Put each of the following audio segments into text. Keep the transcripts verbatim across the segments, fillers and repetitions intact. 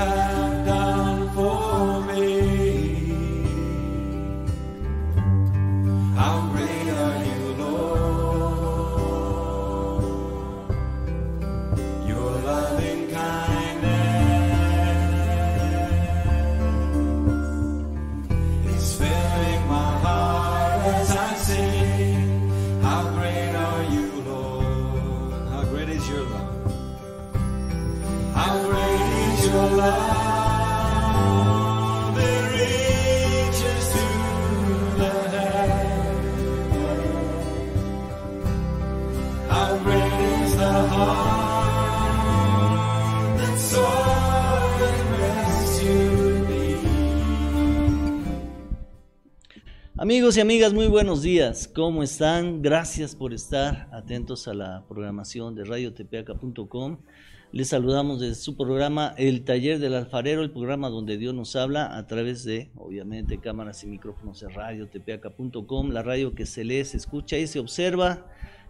have done for me. How great are you, Lord? Your loving kindness is filling my heart as I sing. How great are you, Lord? How great is your love? How great is your love, it reaches to the heaven. How great is the heart that soars and rests to me. Amigos y amigas, muy buenos días. ¿Cómo están? Gracias por estar atentos a la programación de radio tepeaca punto com. Les saludamos desde su programa El Taller del Alfarero, el programa donde Dios nos habla a través de, obviamente, cámaras y micrófonos de radio tepeaca punto com, la radio que se lee, se escucha y se observa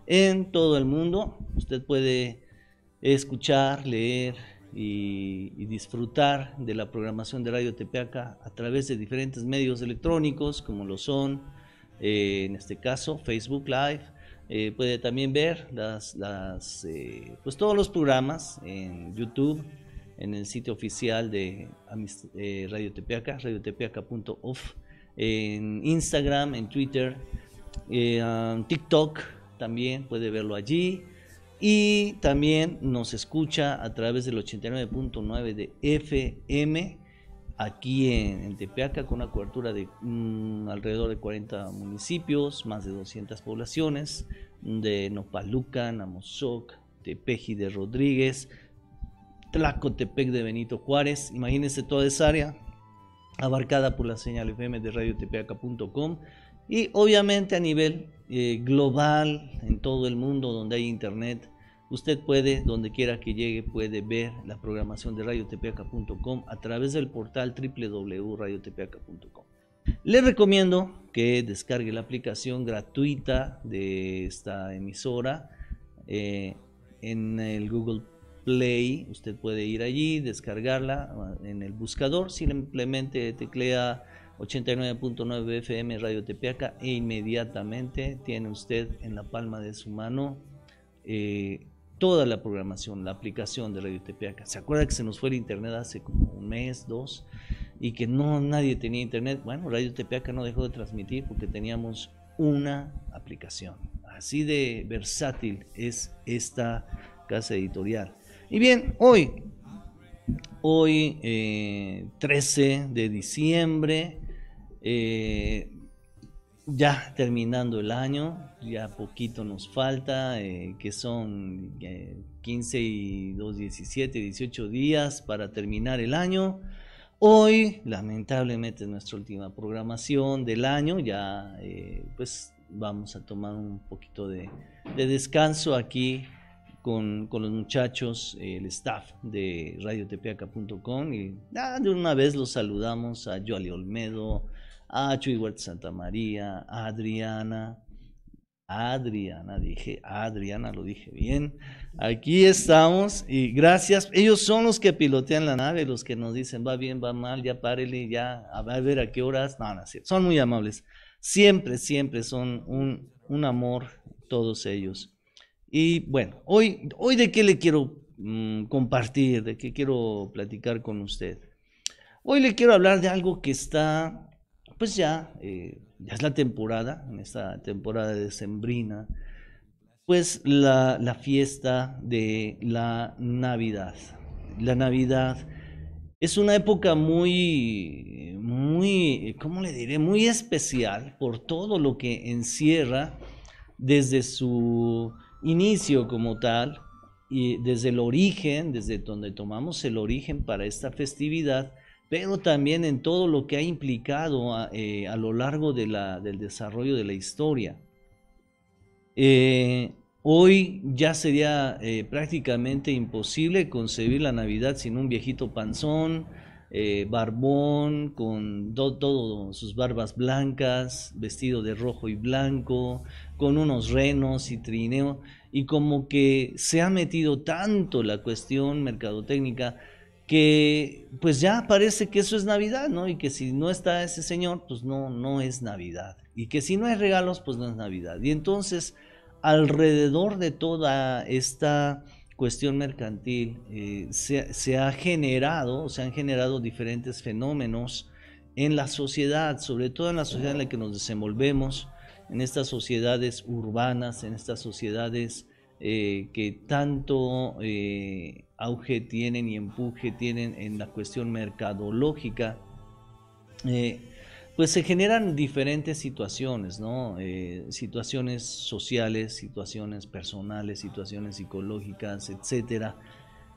en todo el mundo. Usted puede escuchar, leer y, y disfrutar de la programación de Radio Tepeaca a través de diferentes medios electrónicos, como lo son, eh, en este caso, Facebook Live. Eh, puede también ver las, las, eh, pues todos los programas en YouTube, en el sitio oficial de eh, Radio Tepeaca, radio tepeaca punto off, en Instagram, en Twitter, eh, um, TikTok, también puede verlo allí. Y también nos escucha a través del ochenta y nueve punto nueve de F M, aquí en, en Tepeaca, con una cobertura de mmm, alrededor de cuarenta municipios, más de doscientas poblaciones, de Nopalucan, Amozoc, Tepeji de Rodríguez, Tlacotepec de Benito Juárez. Imagínense toda esa área abarcada por la señal F M de radio tepeaca punto com, y obviamente a nivel eh, global, en todo el mundo donde hay internet. Usted puede, donde quiera que llegue, puede ver la programación de radio tepeaca punto com a través del portal doble u doble u doble u punto radio tepeaca punto com. Les recomiendo que descargue la aplicación gratuita de esta emisora eh, en el Google Play. Usted puede ir allí, descargarla en el buscador, simplemente teclea ochenta y nueve punto nueve F M Radio Tepeaca e inmediatamente tiene usted en la palma de su mano eh, toda la programación, la aplicación de Radio Tepeaca. ¿Se acuerda que se nos fue el internet hace como un mes, dos, y que no nadie tenía internet? Bueno, Radio Tepeaca no dejó de transmitir porque teníamos una aplicación. Así de versátil es esta casa editorial. Y bien, hoy, hoy eh, trece de diciembre, eh, ya terminando el año, ya poquito nos falta, eh, que son eh, quince y dos, diecisiete, dieciocho días para terminar el año. Hoy, lamentablemente, es nuestra última programación del año. Ya eh, pues vamos a tomar un poquito de, de descanso aquí con, con los muchachos, eh, el staff de radio tepeaca punto com. Y ah, de una vez los saludamos a Yoali Olmedo, a Chuy Huerta Santa María, a Adriana, Adriana, dije, Adriana, lo dije bien. Aquí estamos y gracias. Ellos son los que pilotean la nave, los que nos dicen va bien, va mal, ya párele, ya a ver a qué horas. No, no, son muy amables. Siempre, siempre son un, un amor todos ellos. Y bueno, hoy, hoy de qué le quiero mmm, compartir, de qué quiero platicar con usted. Hoy le quiero hablar de algo que está... Pues ya, eh, ya es la temporada, en esta temporada decembrina, pues la, la fiesta de la Navidad. La Navidad es una época muy, muy, ¿cómo le diré? Muy especial por todo lo que encierra desde su inicio como tal, y desde el origen, desde donde tomamos el origen para esta festividad, pero también en todo lo que ha implicado a, eh, a lo largo de la, del desarrollo de la historia. Eh, hoy ya sería eh, prácticamente imposible concebir la Navidad sin un viejito panzón, eh, barbón, con todas sus barbas blancas, vestido de rojo y blanco, con unos renos y trineo, y como que se ha metido tanto la cuestión mercadotécnica que pues ya parece que eso es Navidad, ¿no? Y que si no está ese señor, pues no, no es Navidad. Y que si no hay regalos, pues no es Navidad. Y entonces, alrededor de toda esta cuestión mercantil, eh, se, se ha generado, se han generado diferentes fenómenos en la sociedad, sobre todo en la sociedad en la que nos desenvolvemos, en estas sociedades urbanas, en estas sociedades eh, que tanto... Eh, auge tienen y empuje tienen en la cuestión mercadológica, eh, pues se generan diferentes situaciones, ¿no? Eh, situaciones sociales, situaciones personales, situaciones psicológicas, etcétera.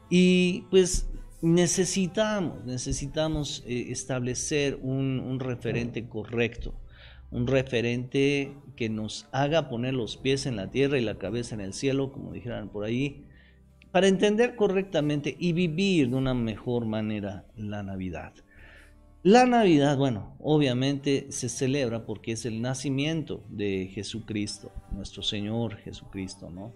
Y pues necesitamos, necesitamos eh, establecer un, un referente correcto, un referente que nos haga poner los pies en la tierra y la cabeza en el cielo, como dijeran por ahí, para entender correctamente y vivir de una mejor manera la Navidad. La Navidad, bueno, obviamente se celebra porque es el nacimiento de Jesucristo, nuestro Señor Jesucristo, ¿no?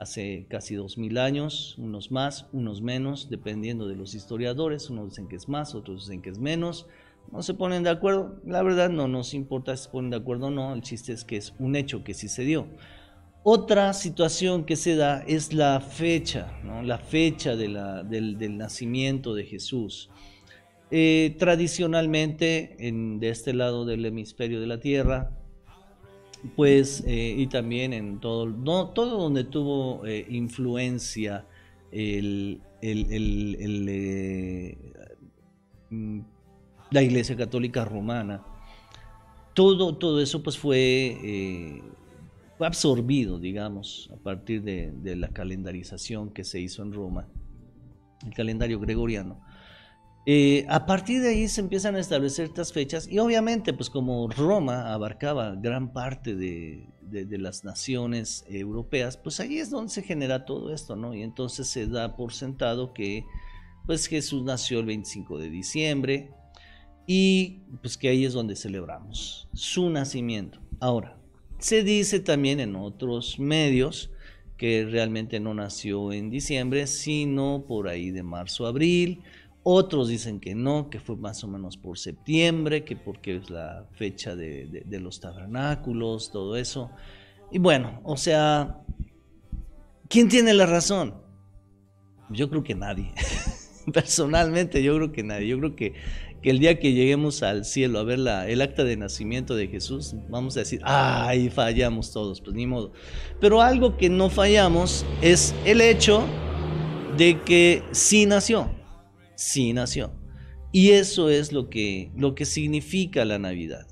Hace casi dos mil años, unos más, unos menos, dependiendo de los historiadores, unos dicen que es más, otros dicen que es menos, no se ponen de acuerdo, la verdad no nos importa si se ponen de acuerdo o no, el chiste es que es un hecho que sí se dio. Otra situación que se da es la fecha, ¿no? La fecha de la, del, del nacimiento de Jesús. Eh, tradicionalmente, en, de este lado del hemisferio de la Tierra, pues, eh, y también en todo, no, todo donde tuvo eh, influencia el, el, el, el, eh, la Iglesia Católica Romana, todo, todo eso pues fue... Eh, Fue absorbido, digamos, a partir de, de la calendarización que se hizo en Roma, el calendario gregoriano. Eh, a partir de ahí se empiezan a establecer estas fechas y obviamente, pues como Roma abarcaba gran parte de, de, de las naciones europeas, pues ahí es donde se genera todo esto, ¿no? Y entonces se da por sentado que pues Jesús nació el veinticinco de diciembre y pues que ahí es donde celebramos su nacimiento. Ahora, se dice también en otros medios que realmente no nació en diciembre, sino por ahí de marzo a abril. Otros dicen que no, que fue más o menos por septiembre, que porque es la fecha de, de, de los tabernáculos, todo eso. Y bueno, o sea, ¿quién tiene la razón? Yo creo que nadie. Personalmente yo creo que nadie. Yo creo que... que el día que lleguemos al cielo a ver la, el acta de nacimiento de Jesús, vamos a decir, ¡ay, fallamos todos! Pues ni modo. Pero algo que no fallamos es el hecho de que sí nació, sí nació. Y eso es lo que, lo que significa la Navidad.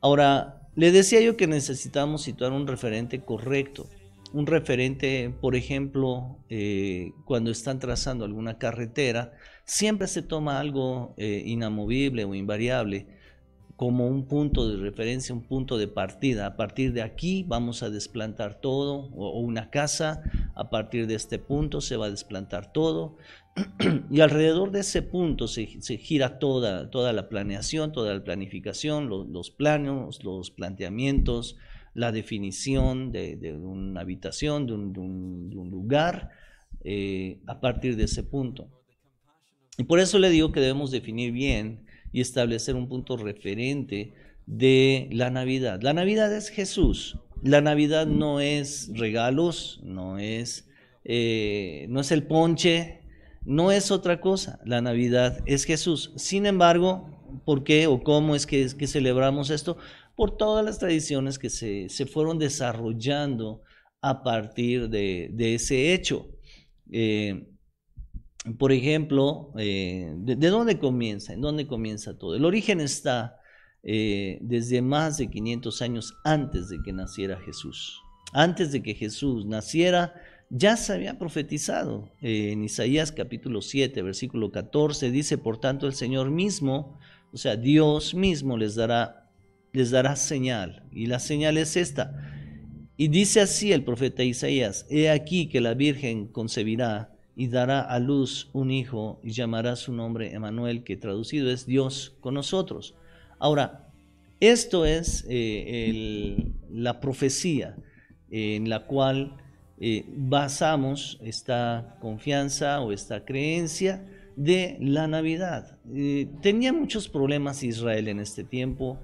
Ahora, le decía yo que necesitamos situar un referente correcto, un referente, por ejemplo, eh, cuando están trazando alguna carretera, siempre se toma algo eh, inamovible o invariable como un punto de referencia, un punto de partida. A partir de aquí vamos a desplantar todo, o, o una casa, a partir de este punto se va a desplantar todo, y alrededor de ese punto se, se gira toda, toda la planeación, toda la planificación, lo, los planos, los planteamientos, la definición de, de una habitación, de un, de un, de un lugar, eh, a partir de ese punto. Y por eso le digo que debemos definir bien y establecer un punto referente de la Navidad. La Navidad es Jesús. La Navidad no es regalos, no es, eh, no es el ponche, no es otra cosa. La Navidad es Jesús. Sin embargo, ¿por qué o cómo es que, es que celebramos esto? Por todas las tradiciones que se, se fueron desarrollando a partir de, de ese hecho. Eh, Por ejemplo, eh, de, ¿de dónde comienza? ¿En dónde comienza todo? El origen está eh, desde más de quinientos años antes de que naciera Jesús. Antes de que Jesús naciera, ya se había profetizado. Eh, en Isaías capítulo siete, versículo catorce, dice, por tanto el Señor mismo, o sea, Dios mismo les dará, les dará señal. Y la señal es esta. Y dice así el profeta Isaías, he aquí que la Virgen concebirá y dará a luz un hijo, y llamará su nombre Emanuel, que traducido es Dios con nosotros. Ahora, esto es eh, el, la profecía eh, en la cual eh, basamos esta confianza o esta creencia de la Navidad. Eh, tenía muchos problemas Israel en este tiempo,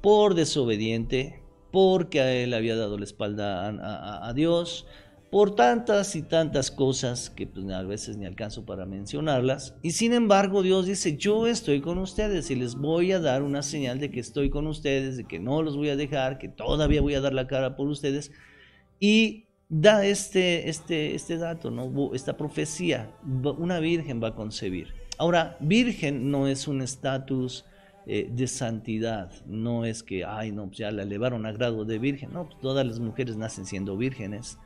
por desobediente, porque a él había dado la espalda a, a, a Dios, por tantas y tantas cosas que pues, a veces ni alcanzo para mencionarlas. Y sin embargo Dios dice, yo estoy con ustedes y les voy a dar una señal de que estoy con ustedes, de que no los voy a dejar, que todavía voy a dar la cara por ustedes. Y da este, este, este dato, ¿no? Esta profecía, una virgen va a concebir. Ahora, virgen no es un estatus eh, de santidad, no es que, ay, no, ya la elevaron a grado de virgen, no, pues todas las mujeres nacen siendo vírgenes,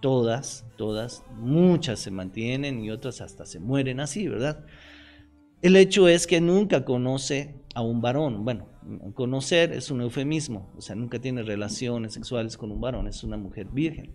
todas, todas, muchas se mantienen y otras hasta se mueren así, ¿verdad? El hecho es que nunca conoce a un varón, bueno, conocer es un eufemismo, o sea, nunca tiene relaciones sexuales con un varón, es una mujer virgen.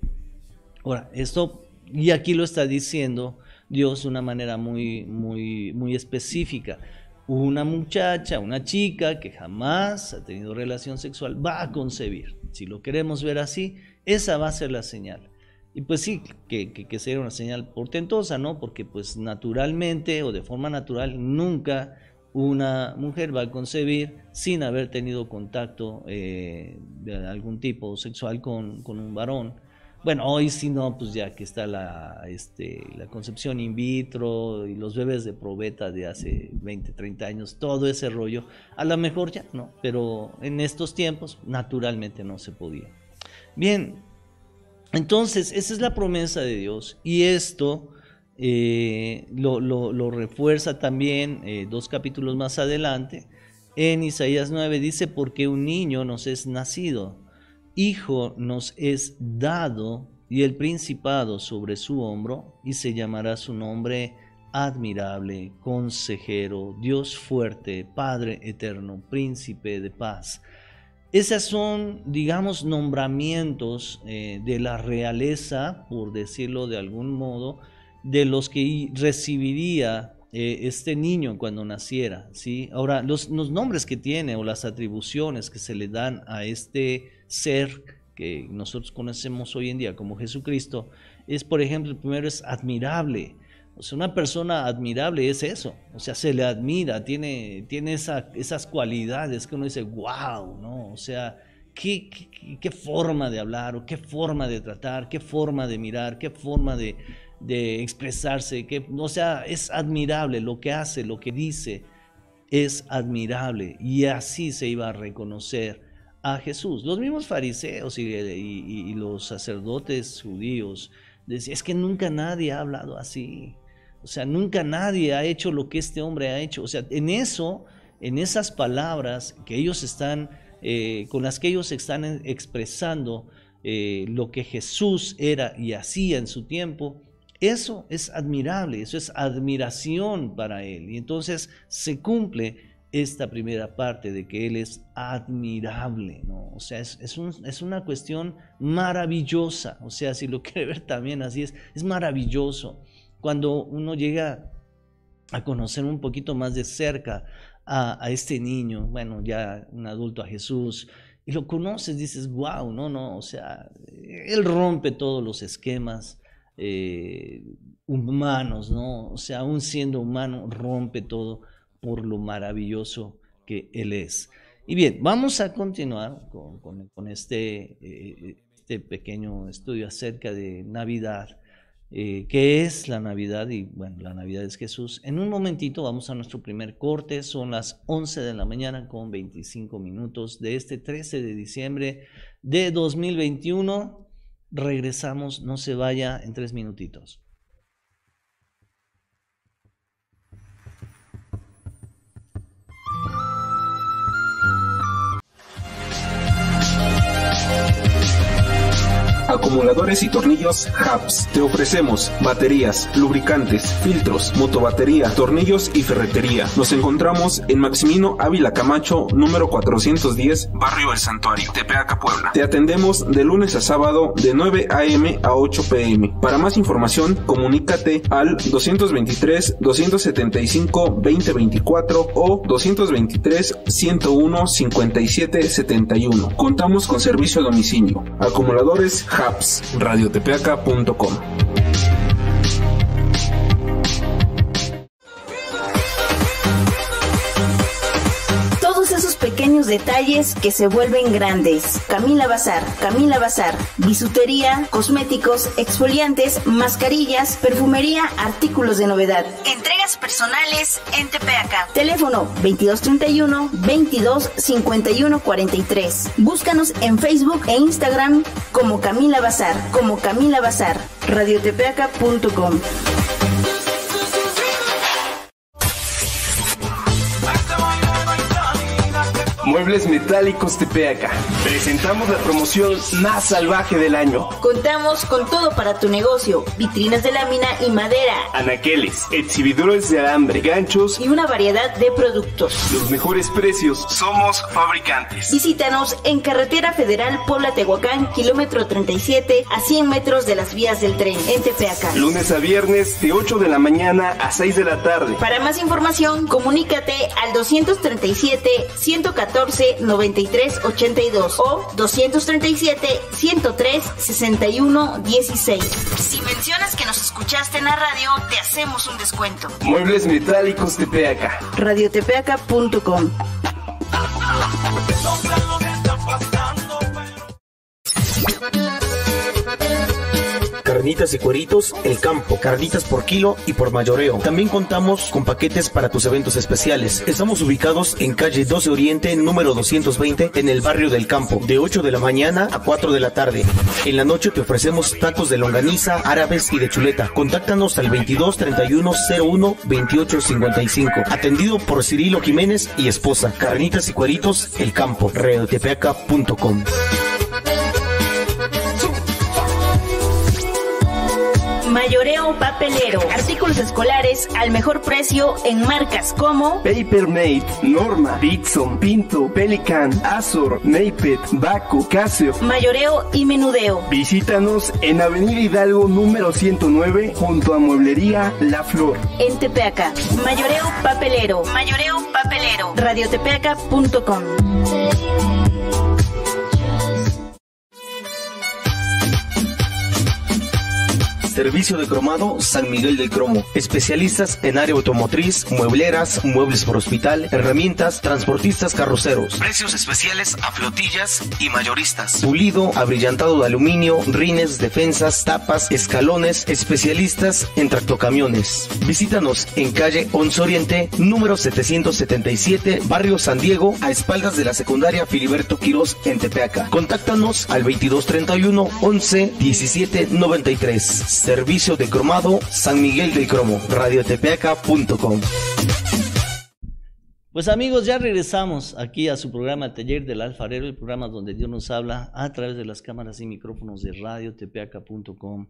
Ahora, esto, y aquí lo está diciendo Dios de una manera muy, muy, muy específica. Una muchacha, una chica que jamás ha tenido relación sexual va a concebir. Si lo queremos ver así, esa va a ser la señal. Y pues sí, que, que, que sería una señal portentosa, ¿no? Porque pues naturalmente o de forma natural nunca una mujer va a concebir sin haber tenido contacto eh, de algún tipo sexual con, con un varón. Bueno, hoy sí no, pues ya que está la, este, la concepción in vitro y los bebés de probeta de hace veinte, treinta años, todo ese rollo, a lo mejor ya no, pero en estos tiempos naturalmente no se podía. Bien, entonces esa es la promesa de Dios y esto eh, lo, lo, lo refuerza también eh, dos capítulos más adelante. En Isaías nueve dice, porque un niño nos es nacido, hijo nos es dado y el principado sobre su hombro y se llamará su nombre admirable, consejero, Dios fuerte, Padre eterno, príncipe de paz. Esas son, digamos, nombramientos eh, de la realeza, por decirlo de algún modo, de los que recibiría eh, este niño cuando naciera, ¿sí? Ahora, los, los nombres que tiene o las atribuciones que se le dan a este ser que nosotros conocemos hoy en día como Jesucristo, es, por ejemplo, el primero es admirable. O sea, una persona admirable es eso, o sea, se le admira, tiene, tiene esa, esas cualidades que uno dice, wow, ¿no? O sea, qué, qué, qué forma de hablar, o qué forma de tratar, qué forma de mirar, qué forma de, de expresarse, qué, o sea, es admirable lo que hace, lo que dice, es admirable, y así se iba a reconocer a Jesús. Los mismos fariseos y, y, y los sacerdotes judíos decían, es que nunca nadie ha hablado así, o sea, nunca nadie ha hecho lo que este hombre ha hecho. O sea, en eso, en esas palabras que ellos están, eh, con las que ellos están expresando eh, lo que Jesús era y hacía en su tiempo, eso es admirable, eso es admiración para él. Y entonces se cumple esta primera parte de que Él es admirable, ¿no? O sea, es, es, un, es una cuestión maravillosa. O sea, si lo quiere ver también así, es, es maravilloso. Cuando uno llega a conocer un poquito más de cerca a, a este niño, bueno, ya un adulto, a Jesús, y lo conoces, dices, wow, no, no, o sea, Él rompe todos los esquemas eh, humanos, ¿no? O sea, aún siendo humano, rompe todo por lo maravilloso que Él es. Y bien, vamos a continuar con, con, con este, eh, este pequeño estudio acerca de Navidad. Eh, ¿Qué es la Navidad? Y bueno, la Navidad es Jesús. En un momentito vamos a nuestro primer corte. Son las once de la mañana con veinticinco minutos de este trece de diciembre de dos mil veintiuno. Regresamos, no se vaya, en tres minutitos. Acumuladores y tornillos Hubs. Te ofrecemos baterías, lubricantes, filtros, motobatería, tornillos y ferretería. Nos encontramos en Maximino Ávila Camacho, número cuatrocientos diez, Barrio El Santuario, Tepeaca, Puebla. Te atendemos de lunes a sábado de nueve a eme a ocho pe eme Para más información, comunícate al doscientos veintitrés, doscientos setenta y cinco, veinte veinticuatro o doscientos veintitrés, ciento uno, cincuenta y siete setenta y uno. Contamos con servicio a domicilio. Acumuladores Hubs. radio tepeaca punto com detalles que se vuelven grandes. Camila Bazar, Camila Bazar, bisutería, cosméticos, exfoliantes, mascarillas, perfumería, artículos de novedad. Entregas personales en Tepeaca. Teléfono veintidós treinta y uno, veintidós cincuenta y uno cuarenta y tres. Búscanos en Facebook e Instagram como Camila Bazar, como Camila Bazar, radio tepeaca punto com. Muebles Metálicos Tepeaca. Presentamos la promoción más salvaje del año. Contamos con todo para tu negocio. Vitrinas de lámina y madera, anaqueles, exhibidores de alambre, ganchos y una variedad de productos. Los mejores precios. Somos fabricantes. Visítanos en Carretera Federal Puebla-Tehuacán, kilómetro treinta y siete, a cien metros de las vías del tren, en Tepeaca. Lunes a viernes de ocho de la mañana a seis de la tarde. Para más información, comunícate al doscientos treinta y siete, ciento catorce, noventa y tres ochenta y dos o doscientos treinta y siete, ciento tres, sesenta y uno dieciséis. Si mencionas que nos escuchaste en la radio, te hacemos un descuento. Muebles Metálicos Tepeaca. radio tepeaca punto com. Carnitas y cueritos, El Campo, carnitas por kilo y por mayoreo. También contamos con paquetes para tus eventos especiales. Estamos ubicados en calle doce Oriente, número doscientos veinte, en el barrio del Campo, de ocho de la mañana a cuatro de la tarde. En la noche te ofrecemos tacos de longaniza, árabes y de chuleta. Contáctanos al veintidós treinta y uno, cero uno, veintiocho cincuenta y cinco. Atendido por Cirilo Jiménez y esposa. Carnitas y cueritos, El Campo, radio tepeaca punto com. Mayoreo papelero, artículos escolares al mejor precio en marcas como Papermate, Norma, Dixon, Pinto, Pelican, Azor, Napet, Baco, Casio. Mayoreo y menudeo. Visítanos en Avenida Hidalgo número ciento nueve, junto a Mueblería La Flor, en Tepeaca. Mayoreo papelero, mayoreo papelero, radio tepeaca punto com. Servicio de cromado San Miguel del Cromo. Especialistas en área automotriz, muebleras, muebles por hospital, herramientas, transportistas, carroceros. Precios especiales a flotillas y mayoristas. Pulido, abrillantado de aluminio, rines, defensas, tapas, escalones. Especialistas en tractocamiones. Visítanos en calle once Oriente, número setecientos setenta y siete, barrio San Diego, a espaldas de la secundaria Filiberto Quirós, en Tepeaca. Contáctanos al veintidós treinta y uno, once, diecisiete noventa y tres. Servicio de cromado San Miguel del Cromo, radio tepeaca punto com. Pues amigos, ya regresamos aquí a su programa Taller del Alfarero, el programa donde Dios nos habla a través de las cámaras y micrófonos de radio tepeaca punto com.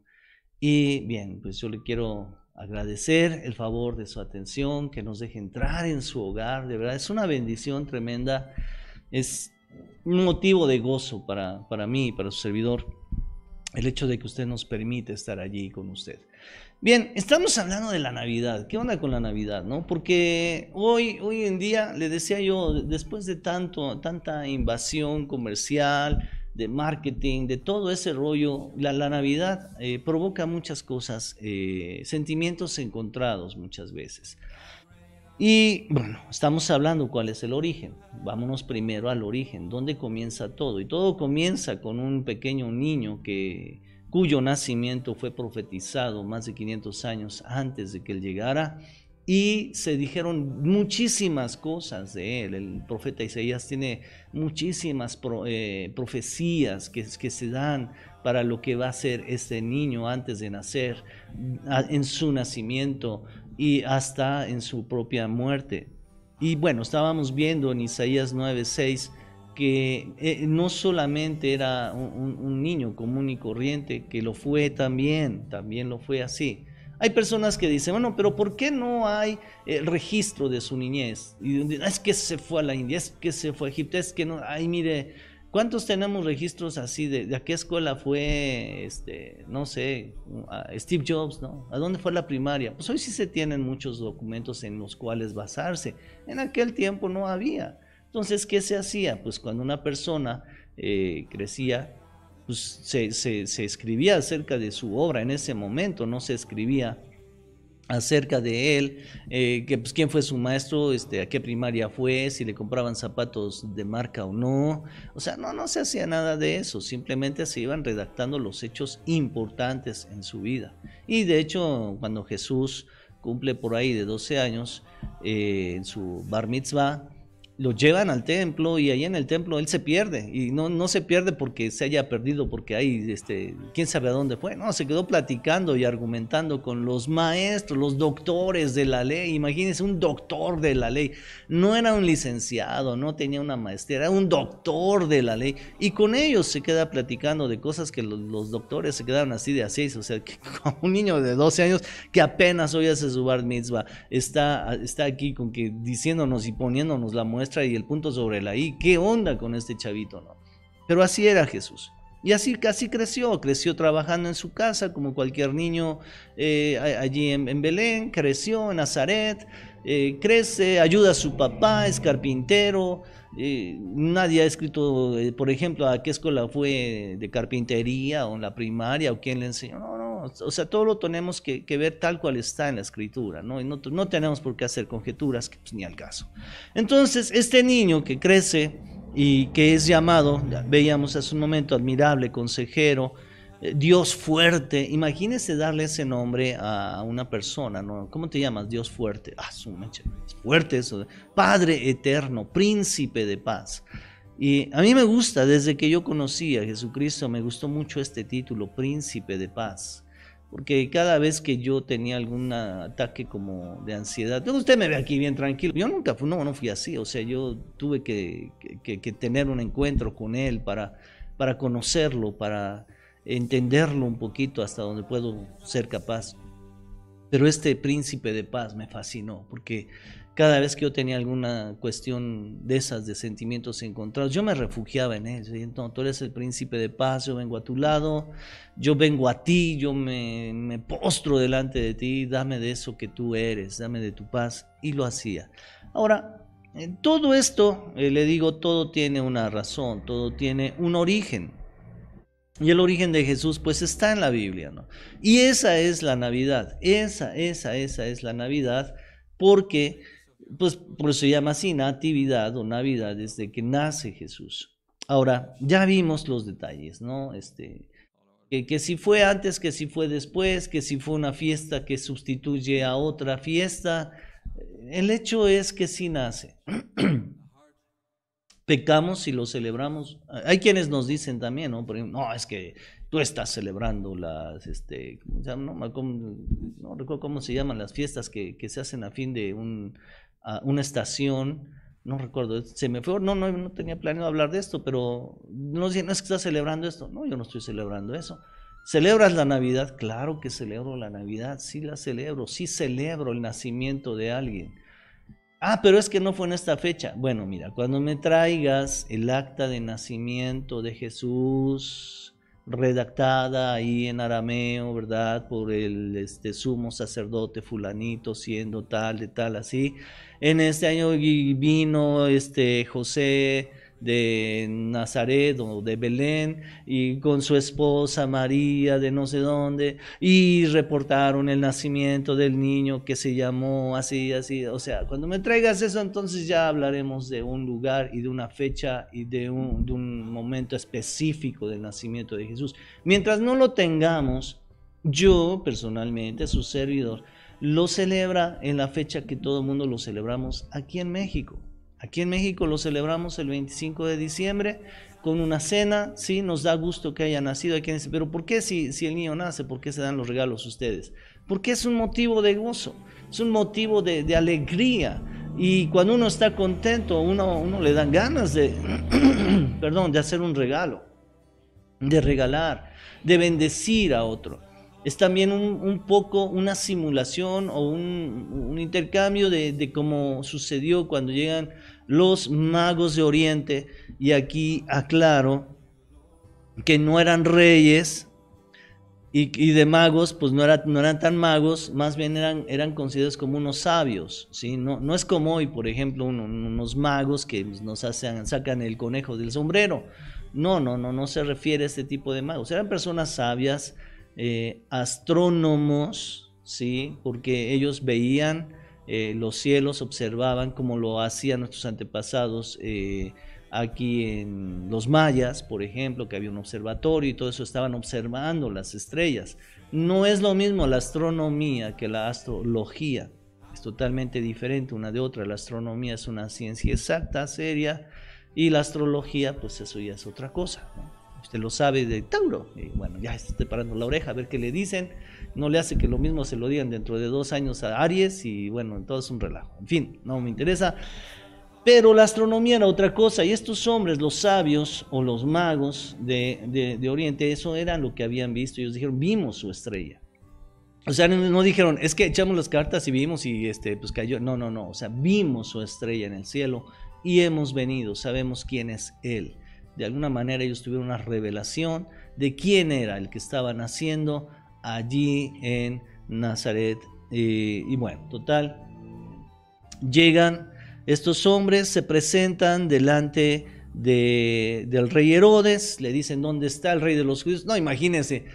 Y bien, pues yo le quiero agradecer el favor de su atención, que nos deje entrar en su hogar. De verdad, es una bendición tremenda, es un motivo de gozo para, para mí y para su servidor, el hecho de que usted nos permite estar allí con usted. Bien, estamos hablando de la Navidad. ¿Qué onda con la Navidad, no? Porque hoy, hoy en día, le decía yo, después de tanto, tanta invasión comercial, de marketing, de todo ese rollo, la, la Navidad eh, provoca muchas cosas, eh, sentimientos encontrados muchas veces. Y bueno, estamos hablando cuál es el origen. Vámonos primero al origen, dónde comienza todo. Y todo comienza con un pequeño niño que, cuyo nacimiento fue profetizado más de quinientos años antes de que él llegara, y se dijeron muchísimas cosas de él. El profeta Isaías tiene muchísimas pro, eh, profecías que, que se dan para lo que va a ser este niño antes de nacer, en su nacimiento y hasta en su propia muerte. Y bueno, estábamos viendo en Isaías nueve seis que eh, no solamente era un, un niño común y corriente, que lo fue también, también lo fue así. Hay personas que dicen, bueno, pero ¿por qué no hay el registro de su niñez? Y, es que se fue a la India, es que se fue a Egipto, es que no, ay, mire, ¿cuántos tenemos registros así de, de a qué escuela fue, este, no sé, Steve Jobs, ¿no? ¿A dónde fue la primaria? Pues hoy sí se tienen muchos documentos en los cuales basarse. En aquel tiempo no había. Entonces, ¿qué se hacía? Pues cuando una persona eh, crecía, pues se, se, se escribía acerca de su obra en ese momento, no se escribía acerca de él, eh, que, pues, quién fue su maestro, este, a qué primaria fue, si le compraban zapatos de marca o no. O sea, no, no se hacía nada de eso, simplemente se iban redactando los hechos importantes en su vida. Y de hecho, cuando Jesús cumple por ahí de doce años, eh, en su bar mitzvah, lo llevan al templo y ahí en el templo él se pierde. Y no, no se pierde porque se haya perdido, porque ahí este, quién sabe a dónde fue. No, se quedó platicando y argumentando con los maestros, los doctores de la ley. Imagínense, un doctor de la ley. No era un licenciado, no tenía una maestría, era un doctor de la ley. Y con ellos se queda platicando de cosas que los, los doctores se quedaron así de a seis. O sea, que un niño de doce años que apenas hoy hace su bar mitzvah está, está aquí con que diciéndonos y poniéndonos la muestra y el punto sobre la i. ¿Qué onda con este chavito, no? Pero así era Jesús. Y así casi creció, creció trabajando en su casa como cualquier niño, eh, allí en, en Belén, creció en Nazaret, eh, crece, ayuda a su papá, es carpintero. Eh, nadie ha escrito, eh, por ejemplo, a qué escuela fue de carpintería o en la primaria o quién le enseñó. No, no, o sea, todo lo tenemos que, que ver tal cual está en la escritura, ¿no? Y no, no tenemos por qué hacer conjeturas, que, pues, ni al caso. Entonces, este niño que crece y que es llamado, veíamos hace un momento, admirable, consejero, eh, Dios fuerte. Imagínese darle ese nombre a una persona, ¿no? ¿Cómo te llamas? Dios fuerte. Ah, su mecha, es fuerte eso. Padre eterno, príncipe de paz. Y a mí me gusta, desde que yo conocí a Jesucristo, me gustó mucho este título, príncipe de paz. Porque cada vez que yo tenía algún ataque como de ansiedad, usted me ve aquí bien tranquilo, yo nunca fui, no, no fui así, o sea, yo tuve que, que, que tener un encuentro con él para, para conocerlo, para entenderlo un poquito hasta donde puedo ser capaz. Pero este príncipe de paz me fascinó, porque cada vez que yo tenía alguna cuestión de esas, de sentimientos encontrados, yo me refugiaba en él. ¿Sí? No, tú eres el príncipe de paz, yo vengo a tu lado, yo vengo a ti, yo me, me postro delante de ti, dame de eso que tú eres, dame de tu paz, y lo hacía. Ahora, en todo esto, eh, le digo, todo tiene una razón, todo tiene un origen. Y el origen de Jesús, pues, está en la Biblia, ¿no? Y esa es la Navidad, esa, esa, esa es la Navidad, porque... pues por eso se llama así, natividad o Navidad, desde que nace Jesús. Ahora, ya vimos los detalles, ¿no? Este, que, que si fue antes, que si fue después, que si fue una fiesta que sustituye a otra fiesta. El hecho es que sí nace. Pecamos y lo celebramos. Hay quienes nos dicen también, ¿no? Por ejemplo, no, es que tú estás celebrando las, este, ¿cómo se llama? No, ¿cómo, no recuerdo cómo se llaman las fiestas que, que se hacen a fin de un... a una estación, no recuerdo, se me fue, no, no, no tenía planeado hablar de esto, pero no, no es que estás celebrando esto, no, yo no estoy celebrando eso. ¿Celebras la Navidad? Claro que celebro la Navidad, sí la celebro, sí celebro el nacimiento de alguien. Ah, pero es que no fue en esta fecha. Bueno, mira, cuando me traigas el acta de nacimiento de Jesús, redactada ahí en arameo, ¿verdad? Por el este, sumo sacerdote fulanito, siendo tal, de tal, así. En este año vino este José de Nazaret o de Belén y con su esposa María de no sé dónde, y reportaron el nacimiento del niño que se llamó así, así. O sea, cuando me traigas eso, entonces ya hablaremos de un lugar y de una fecha y de un, de un momento específico del nacimiento de Jesús. Mientras no lo tengamos, yo personalmente, su servidor, lo celebra en la fecha que todo el mundo lo celebramos aquí en México. Aquí en México lo celebramos el veinticinco de diciembre con una cena. Sí, nos da gusto que haya nacido. Hay quien dice, pero ¿por qué si, si el niño nace? ¿Por qué se dan los regalos ustedes? Porque es un motivo de gozo, es un motivo de, de alegría. Y cuando uno está contento, uno, uno le dan ganas de, perdón, de hacer un regalo, de regalar, de bendecir a otro. Es también un, un poco una simulación o un, un intercambio de, de cómo sucedió cuando llegan los magos de Oriente. Y aquí aclaro que no eran reyes y, y de magos, pues no, era, no eran tan magos, más bien eran, eran considerados como unos sabios, ¿sí? No, no es como hoy, por ejemplo, uno, unos magos que nos hacen, sacan el conejo del sombrero. No, no, no, no se refiere a este tipo de magos, eran personas sabias. Eh, astrónomos, ¿sí? Porque ellos veían eh, los cielos, observaban como lo hacían nuestros antepasados eh, aquí en los mayas, por ejemplo, que había un observatorio y todo eso, estaban observando las estrellas. No es lo mismo la astronomía que la astrología, es totalmente diferente una de otra. La astronomía es una ciencia exacta, seria, y la astrología, pues eso ya es otra cosa, ¿no? Usted lo sabe de Tauro, y bueno, ya está parando la oreja a ver qué le dicen, no le hace que lo mismo se lo digan dentro de dos años a Aries, y bueno, entonces es un relajo, en fin, no me interesa. Pero la astronomía era otra cosa, y estos hombres, los sabios o los magos de, de, de Oriente, eso era lo que habían visto. Ellos dijeron, vimos su estrella. O sea, no dijeron, es que echamos las cartas y vimos y este, pues cayó. No, no, no, o sea, vimos su estrella en el cielo y hemos venido, sabemos quién es él. De alguna manera ellos tuvieron una revelación de quién era el que estaba naciendo allí en Nazaret. Eh, y bueno, total, llegan. Estos hombres se presentan delante de, del rey Herodes, le dicen, ¿dónde está el rey de los judíos? No, imagínense,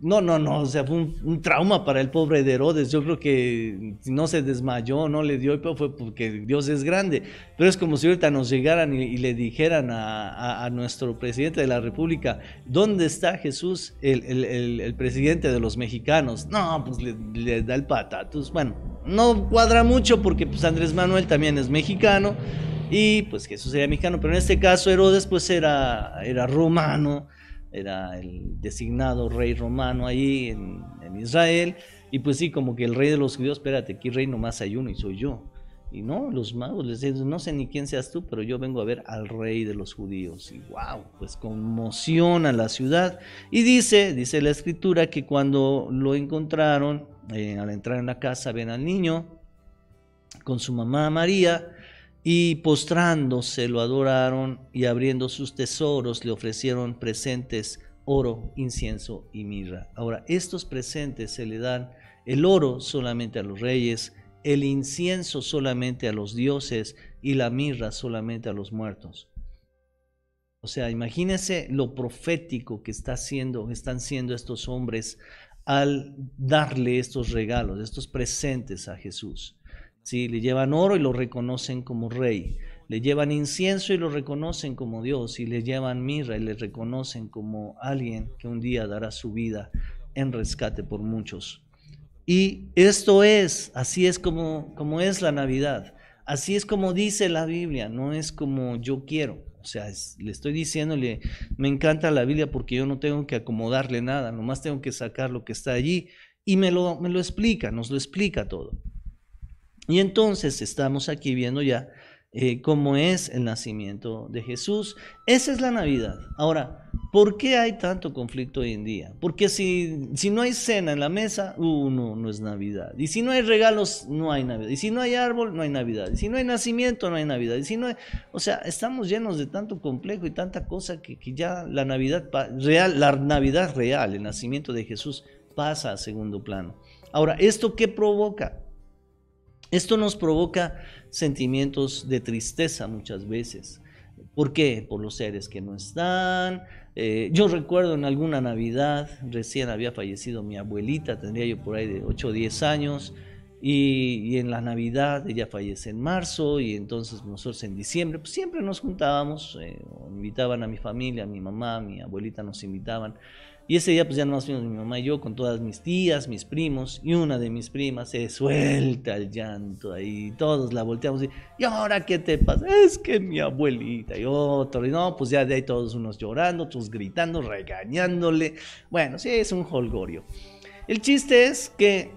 no, no, no, o sea, fue un, un trauma para el pobre de Herodes. Yo creo que no se desmayó, no le dio, pero fue porque Dios es grande. Pero es como si ahorita nos llegaran y, y le dijeran a, a, a nuestro presidente de la República, ¿dónde está Jesús, el, el, el, el presidente de los mexicanos? No, pues le, le da el patatus, bueno. No cuadra mucho porque pues Andrés Manuel también es mexicano y pues Jesús era mexicano, pero en este caso Herodes pues era, era romano, era el designado rey romano ahí en, en Israel, y pues sí, como que el rey de los judíos, espérate, aquí rey nomás hay uno y soy yo. Y no, los magos les dicen, no sé ni quién seas tú, pero yo vengo a ver al rey de los judíos. Y wow, pues conmociona la ciudad. Y dice, dice la escritura que cuando lo encontraron, eh, al entrar en la casa, ven al niño con su mamá María, y postrándose lo adoraron, y abriendo sus tesoros le ofrecieron presentes, oro, incienso y mirra. Ahora, estos presentes se le dan, el oro solamente a los reyes, el incienso solamente a los dioses y la mirra solamente a los muertos. O sea, imagínense lo profético que está siendo, están siendo estos hombres al darle estos regalos, estos presentes a Jesús. ¿Sí? Le llevan oro y lo reconocen como rey. Le llevan incienso y lo reconocen como Dios. Y le llevan mirra y le reconocen como alguien que un día dará su vida en rescate por muchos. Y esto es, así es como, como es la Navidad, así es como dice la Biblia, no es como yo quiero. O sea, es, le estoy diciendo, le, me encanta la Biblia porque yo no tengo que acomodarle nada, nomás tengo que sacar lo que está allí y me lo, me lo explica, nos lo explica todo. Y entonces estamos aquí viendo ya eh, cómo es el nacimiento de Jesús. Esa es la Navidad. Ahora, ¿por qué hay tanto conflicto hoy en día? Porque si, si no hay cena en la mesa, uh, no, no es Navidad. Y si no hay regalos, no hay Navidad. Y si no hay árbol, no hay Navidad. Y si no hay nacimiento, no hay Navidad. Y si no hay, o sea, estamos llenos de tanto complejo y tanta cosa que, que ya la Navidad real, la Navidad real, el nacimiento de Jesús, pasa a segundo plano. Ahora, ¿esto qué provoca? Esto nos provoca sentimientos de tristeza muchas veces. ¿Por qué? Por los seres que no están. Eh, yo recuerdo en alguna Navidad, recién había fallecido mi abuelita, tendría yo por ahí de ocho o diez años, y, y en la Navidad, ella fallece en marzo, y entonces nosotros en diciembre, pues siempre nos juntábamos, eh, invitaban a mi familia, a mi mamá, a mi abuelita nos invitaban, y ese día pues ya nomás fuimos mi mamá y yo con todas mis tías, mis primos, y una de mis primas se suelta el llanto ahí, todos la volteamos y, ¿y ahora qué te pasa? Es que mi abuelita, y otro, y no, pues ya de ahí todos unos llorando, otros gritando, regañándole. Bueno, sí, es un jolgorio. El chiste es que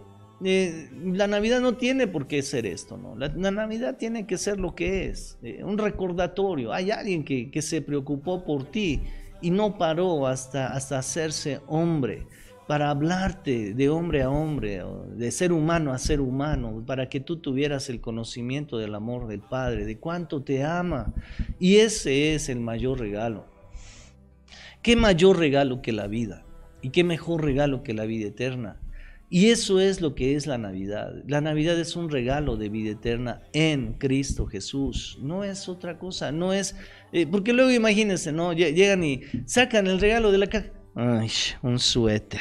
eh, la Navidad no tiene por qué ser esto, ¿no? La, la Navidad tiene que ser lo que es, eh, un recordatorio. Hay alguien que, que se preocupó por ti, y no paró hasta, hasta hacerse hombre, para hablarte de hombre a hombre, de ser humano a ser humano, para que tú tuvieras el conocimiento del amor del Padre, de cuánto te ama. Y ese es el mayor regalo. ¿Qué mayor regalo que la vida? ¿Y qué mejor regalo que la vida eterna? Y eso es lo que es la Navidad. La Navidad es un regalo de vida eterna en Cristo Jesús. No es otra cosa, no es... Eh, porque luego imagínense, ¿no? Llegan y sacan el regalo de la caja. ¡Ay, un suéter!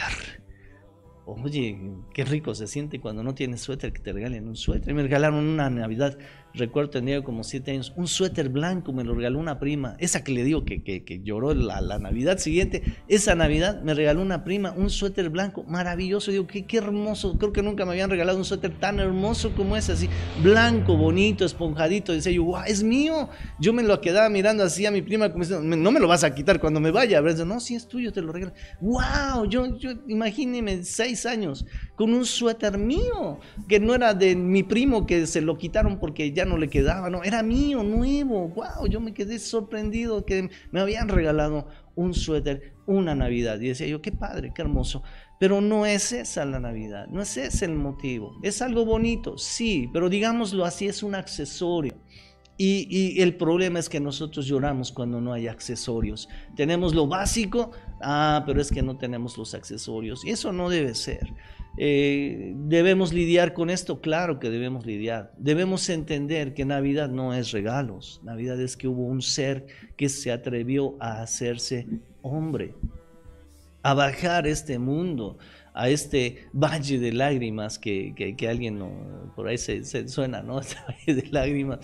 Oye, qué rico se siente cuando no tienes suéter, que te regalen un suéter. Me regalaron una Navidad, recuerdo tenía como siete años, un suéter blanco me lo regaló una prima. Esa que le digo que, que, que lloró la, la Navidad siguiente. Esa Navidad me regaló una prima un suéter blanco maravilloso. Digo, qué, qué hermoso. Creo que nunca me habían regalado un suéter tan hermoso como ese, así, blanco, bonito, esponjadito. Decía yo, wow, es mío. Yo me lo quedaba mirando así a mi prima, como diciendo, no me lo vas a quitar cuando me vaya. A ver, no, si es tuyo, te lo regalo. Wow, yo, yo imagíneme, seis años, con un suéter mío, que no era de mi primo que se lo quitaron porque ya no le quedaba, no, era mío, nuevo. Wow, yo me quedé sorprendido que me habían regalado un suéter, una Navidad, y decía yo, qué padre, qué hermoso. Pero no es esa la Navidad, no es ese el motivo. Es algo bonito, sí, pero digámoslo así, es un accesorio. Y, y el problema es que nosotros lloramos cuando no hay accesorios. Tenemos lo básico, ah, pero es que no tenemos los accesorios. Y eso no debe ser. Eh, ¿Debemos lidiar con esto? Claro que debemos lidiar. Debemos entender que Navidad no es regalos. Navidad es que hubo un ser que se atrevió a hacerse hombre, a bajar este mundo, a este valle de lágrimas que, que, que alguien no, por ahí se, se suena, ¿no? Este valle de lágrimas.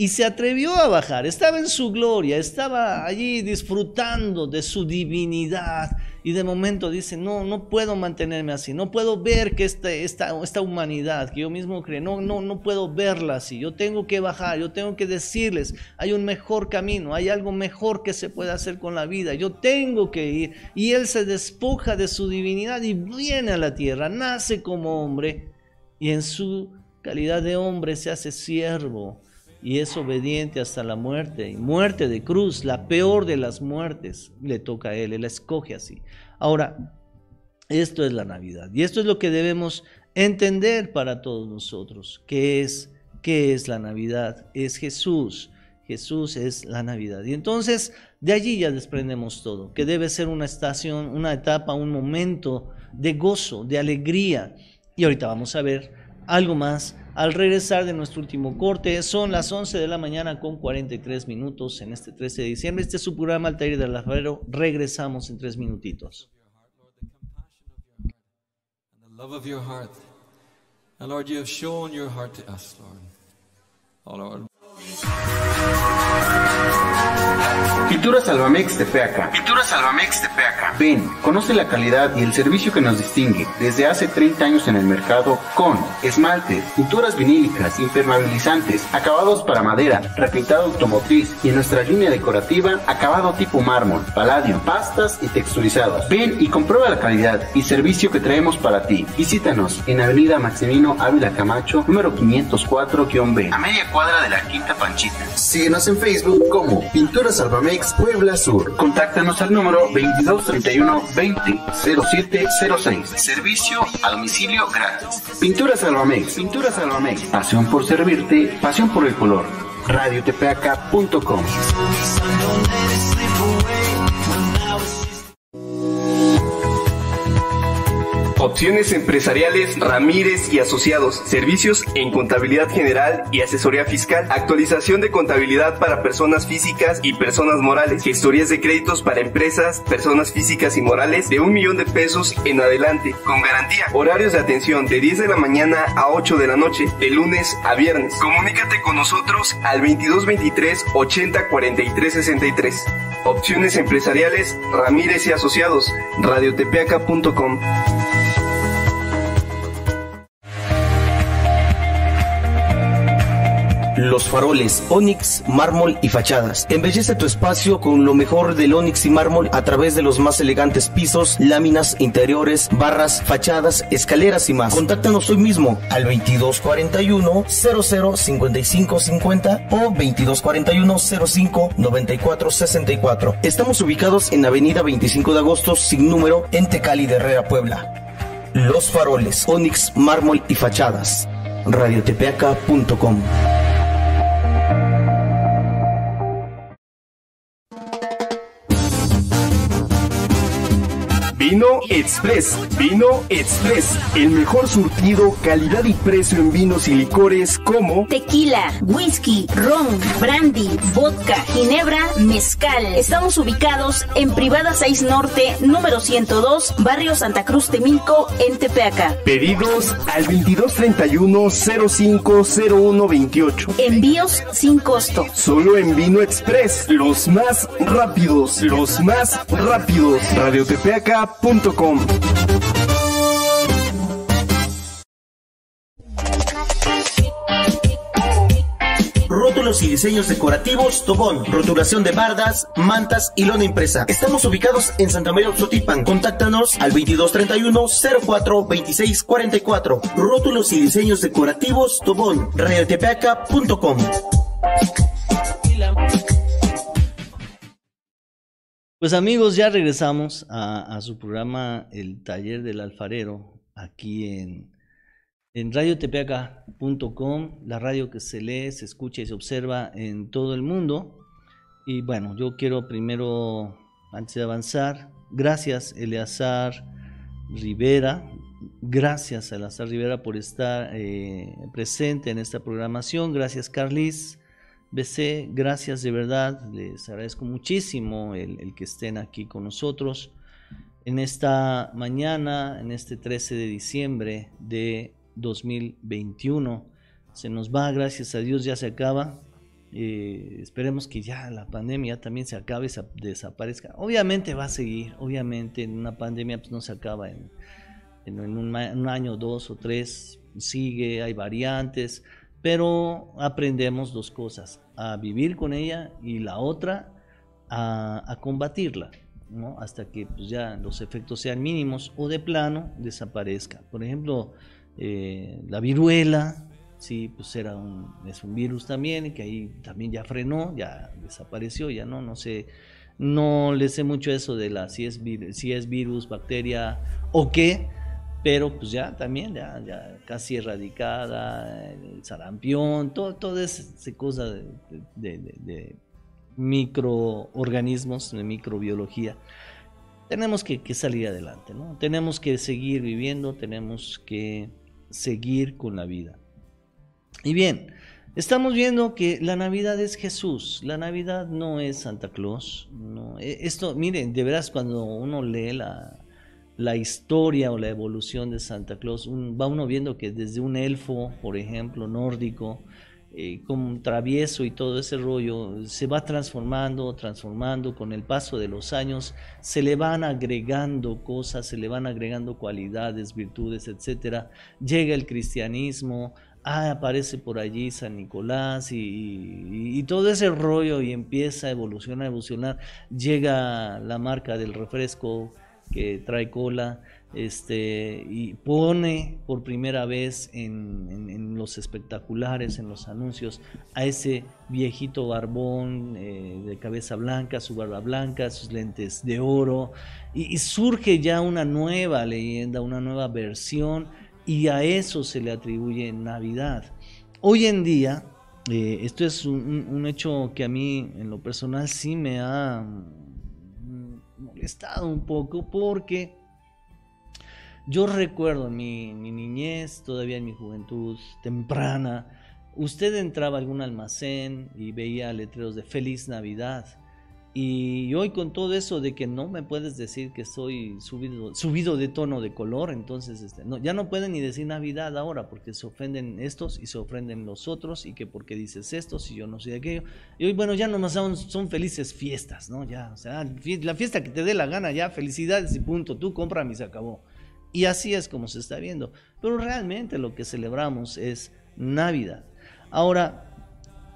Y se atrevió a bajar, estaba en su gloria, estaba allí disfrutando de su divinidad y de momento dice, no, no puedo mantenerme así, no puedo ver que esta, esta, esta humanidad que yo mismo creé, no, no, no puedo verla así, yo tengo que bajar, yo tengo que decirles, hay un mejor camino, hay algo mejor que se puede hacer con la vida, yo tengo que ir. Y él se despoja de su divinidad y viene a la tierra, nace como hombre y en su calidad de hombre se hace siervo. Y es obediente hasta la muerte, muerte de cruz, la peor de las muertes, le toca a él, él la escoge así. Ahora, esto es la Navidad y esto es lo que debemos entender para todos nosotros. ¿Qué es, qué es la Navidad? Es Jesús, Jesús es la Navidad. Y entonces, de allí ya desprendemos todo, que debe ser una estación, una etapa, un momento de gozo, de alegría. Y ahorita vamos a ver algo más. Al regresar de nuestro último corte, son las once de la mañana con cuarenta y tres minutos en este trece de diciembre. Este es su programa, Altair del Alfarero. Regresamos en tres minutitos. Love of your heart, and Lord, you have shown your heart to us, Lord. Oh, Lord. Pintura Salvamex Tepeaca. Pintura Salvamex Tepeaca. Ven, conoce la calidad y el servicio que nos distingue desde hace treinta años en el mercado con esmaltes, pinturas vinílicas, impermeabilizantes, acabados para madera, repintado automotriz y en nuestra línea decorativa, acabado tipo mármol, paladio, pastas y texturizados. Ven y comprueba la calidad y servicio que traemos para ti. Visítanos en Avenida Maximino Ávila Camacho, número quinientos cuatro B, a media cuadra de la Quinta Panchita. Síguenos en Facebook como Pintura Salvamex Puebla Sur. Contáctanos al número veintidós treinta y uno veinte cero siete cero seis. Servicio a domicilio gratis. Pintura Salvamex. Pintura Salvamex. Pasión por servirte, pasión por el color. radio tepeaca punto com. Opciones empresariales Ramírez y Asociados, servicios en contabilidad general y asesoría fiscal, actualización de contabilidad para personas físicas y personas morales, gestorías de créditos para empresas, personas físicas y morales de un millón de pesos en adelante, con garantía, horarios de atención de diez de la mañana a ocho de la noche, de lunes a viernes. Comunícate con nosotros al veintidós veintitrés ochenta cuarenta y tres sesenta y tres. Opciones empresariales Ramírez y Asociados, radio tepeaca punto com. Los faroles, ónix, mármol y fachadas. Embellece tu espacio con lo mejor del ónix y mármol a través de los más elegantes pisos, láminas, interiores, barras, fachadas, escaleras y más. Contáctanos hoy mismo al veintidós cuarenta y uno cero cero cincuenta y cinco cincuenta o veintidós cuarenta y uno cero cinco noventa y cuatro sesenta y cuatro. Estamos ubicados en Avenida veinticinco de agosto, sin número, en Tecali de Herrera, Puebla. Los faroles, ónix, mármol y fachadas. radio tepeaca punto com. Vino Vino Express. Vino Express. El mejor surtido, calidad y precio en vinos y licores como tequila, whisky, ron, brandy, vodka, ginebra, mezcal. Estamos ubicados en Privada seis Norte, número ciento dos, Barrio Santa Cruz Temilco, en Tepeaca. Pedidos al veintidós treinta y uno, cero cinco cero uno veintiocho. Envíos sin costo. Solo en Vino Express. Los más rápidos. Los más rápidos. radio tepeaca punto com. Y diseños decorativos Tobón, rotulación de bardas, mantas y lona impresa. Estamos ubicados en Santa María Oxotipan. Contáctanos al veintidós treinta y uno, cero cuatro, veintiséis cuarenta y cuatro. Rótulos y diseños decorativos Tobón, radio tepeaca punto com. Pues amigos, ya regresamos a, a su programa El Taller del Alfarero, aquí en En radio tepeaca punto com, la radio que se lee, se escucha y se observa en todo el mundo. Y bueno, yo quiero primero, antes de avanzar, gracias Eleazar Rivera, gracias Eleazar Rivera por estar eh, presente en esta programación. Gracias Carlis B C, gracias de verdad, les agradezco muchísimo el, el que estén aquí con nosotros en esta mañana, en este trece de diciembre de dos mil veintiuno. Se nos va, gracias a Dios, ya se acaba. Eh, esperemos que ya la pandemia también se acabe y se desaparezca. Obviamente va a seguir, obviamente en una pandemia pues no se acaba en, en, en un, un año, dos o tres, sigue, hay variantes, pero aprendemos dos cosas, a vivir con ella y la otra a, a combatirla, ¿no? Hasta que pues, ya los efectos sean mínimos o de plano desaparezca. Por ejemplo, Eh, la viruela, sí, pues era un, es un virus también, que ahí también ya frenó, ya desapareció, ya no, no sé, no le sé mucho eso de la si es, si es virus, bacteria o qué, pero pues ya también, ya, ya casi erradicada, el sarampión, todo, toda esa cosa de, de, de, de microorganismos, de microbiología. Tenemos que, que salir adelante, ¿no? Tenemos que seguir viviendo, tenemos que seguir con la vida. Y bien, estamos viendo que la Navidad es Jesús, la Navidad no es Santa Claus. No, esto, miren, de veras cuando uno lee la, la historia o la evolución de Santa Claus, un, va uno viendo que desde un elfo, por ejemplo, nórdico, Eh, con travieso y todo ese rollo, se va transformando, transformando con el paso de los años, se le van agregando cosas, se le van agregando cualidades, virtudes, etcétera. Llega el cristianismo, ah, aparece por allí San Nicolás y, y, y todo ese rollo y empieza a evolucionar, a evolucionar. Llega la marca del refresco que trae cola, Este, y pone por primera vez en, en, en los espectaculares, en los anuncios, a ese viejito barbón eh, de cabeza blanca, su barba blanca, sus lentes de oro, y, y surge ya una nueva leyenda, una nueva versión, y a eso se le atribuye Navidad. Hoy en día, eh, esto es un, un hecho que a mí en lo personal sí me ha molestado un poco, porque yo recuerdo en mi, mi niñez, todavía en mi juventud temprana, usted entraba a algún almacén y veía letreros de Feliz Navidad. Y hoy con todo eso de que no me puedes decir que soy subido, subido de tono de color, entonces este, no, ya no pueden ni decir Navidad ahora porque se ofenden estos y se ofenden los otros y que porque dices esto si yo no soy aquello. Y hoy bueno, ya nomás son, son felices fiestas, ¿no? Ya, o sea, la fiesta que te dé la gana, ya, felicidades y punto, tú cómprame y se acabó. Y así es como se está viendo. Pero realmente lo que celebramos es Navidad. Ahora,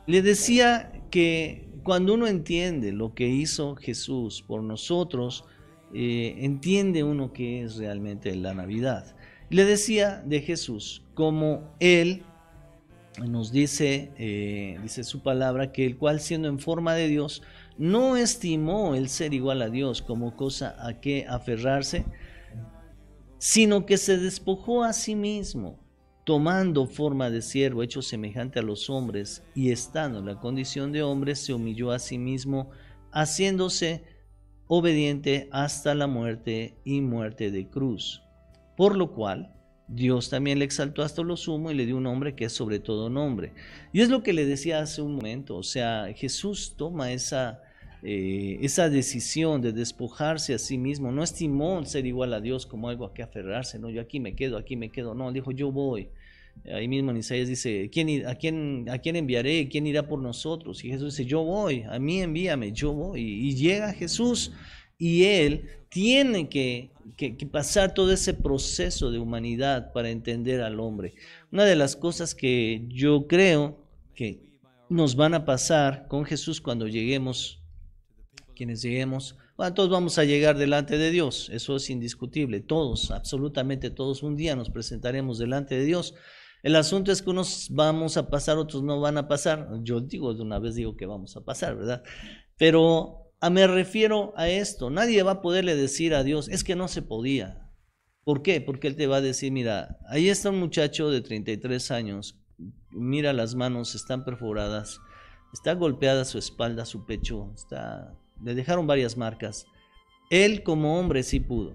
le decía que cuando uno entiende lo que hizo Jesús por nosotros, eh, entiende uno qué es realmente la Navidad. Le decía de Jesús, como Él nos dice, eh, dice su palabra, que el cual siendo en forma de Dios, no estimó el ser igual a Dios como cosa a que aferrarse, sino que se despojó a sí mismo, tomando forma de siervo, hecho semejante a los hombres, y estando en la condición de hombre, se humilló a sí mismo, haciéndose obediente hasta la muerte y muerte de cruz. Por lo cual, Dios también le exaltó hasta lo sumo y le dio un nombre que es sobre todo nombre. Y es lo que le decía hace un momento, o sea, Jesús toma esa, eh, esa decisión de despojarse a sí mismo. No estimó ser igual a Dios como algo a que aferrarse, no, yo aquí me quedo, aquí me quedo, no, dijo yo voy. Ahí mismo en Isaías dice, ¿quién, a, quién, ¿a quién enviaré? ¿Quién irá por nosotros? Y Jesús dice, yo voy, a mí envíame, yo voy. Y llega Jesús y Él tiene que, que, que pasar todo ese proceso de humanidad para entender al hombre. Una de las cosas que yo creo que nos van a pasar con Jesús cuando lleguemos, quienes lleguemos, bueno, todos vamos a llegar delante de Dios, eso es indiscutible, todos, absolutamente todos, un día nos presentaremos delante de Dios. El asunto es que unos vamos a pasar, otros no van a pasar. Yo digo, de una vez digo que vamos a pasar, ¿verdad? Pero a, me refiero a esto, nadie va a poderle decir a Dios, es que no se podía. ¿Por qué? Porque Él te va a decir, mira, ahí está un muchacho de treinta y tres años, mira las manos, están perforadas, está golpeada su espalda, su pecho, está... le dejaron varias marcas. Él como hombre sí pudo.